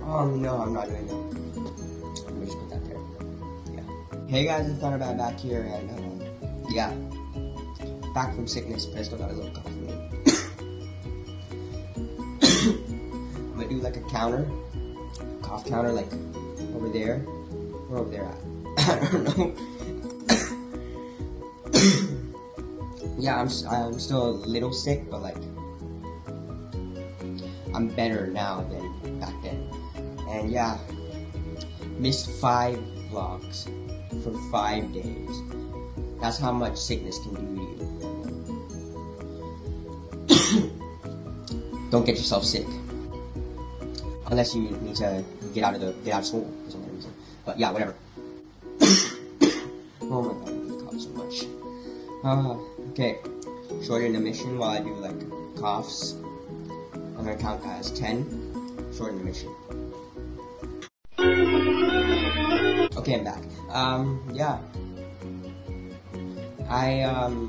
Oh no, I'm not doing that. Let me just put that there. Yeah. Hey guys, it's Thunderbat back here, and yeah, back from sickness, but I still got a little cough. I'm gonna do like a counter, cough counter, like over there, or over there at. I don't know. Yeah, I'm still a little sick, but like I'm better now than back then. And yeah, missed 5 vlogs for 5 days. That's how much sickness can do to you. Don't get yourself sick. Unless you need to get out of school for some reason. But yeah, whatever. Oh my god, I cough so much. Okay, shorten the mission while I do like coughs. I'm gonna count as 10. Shorten the mission. Okay, I'm back. Yeah. I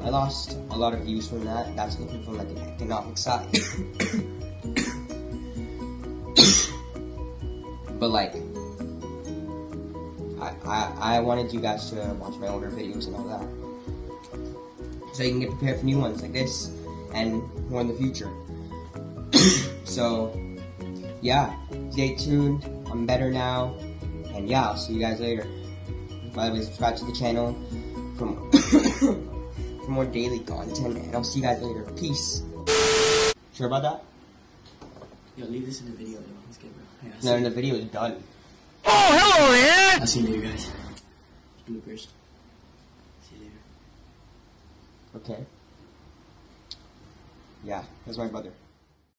lost a lot of views from that. That's looking from like an economic side. But like, I wanted you guys to watch my older videos and all that, so you can get prepared for new ones like this and more in the future. So yeah, stay tuned. I'm better now, and yeah, I'll see you guys later. By the way, subscribe to the channel for more daily content, and I'll see you guys later. Peace. Sure about that? Yo, leave this in the video, though. It's good, bro. No, in the video is done. Oh, hello, man! I'll see you later, guys. Bloopers. See you later. Okay. Yeah, that's my brother.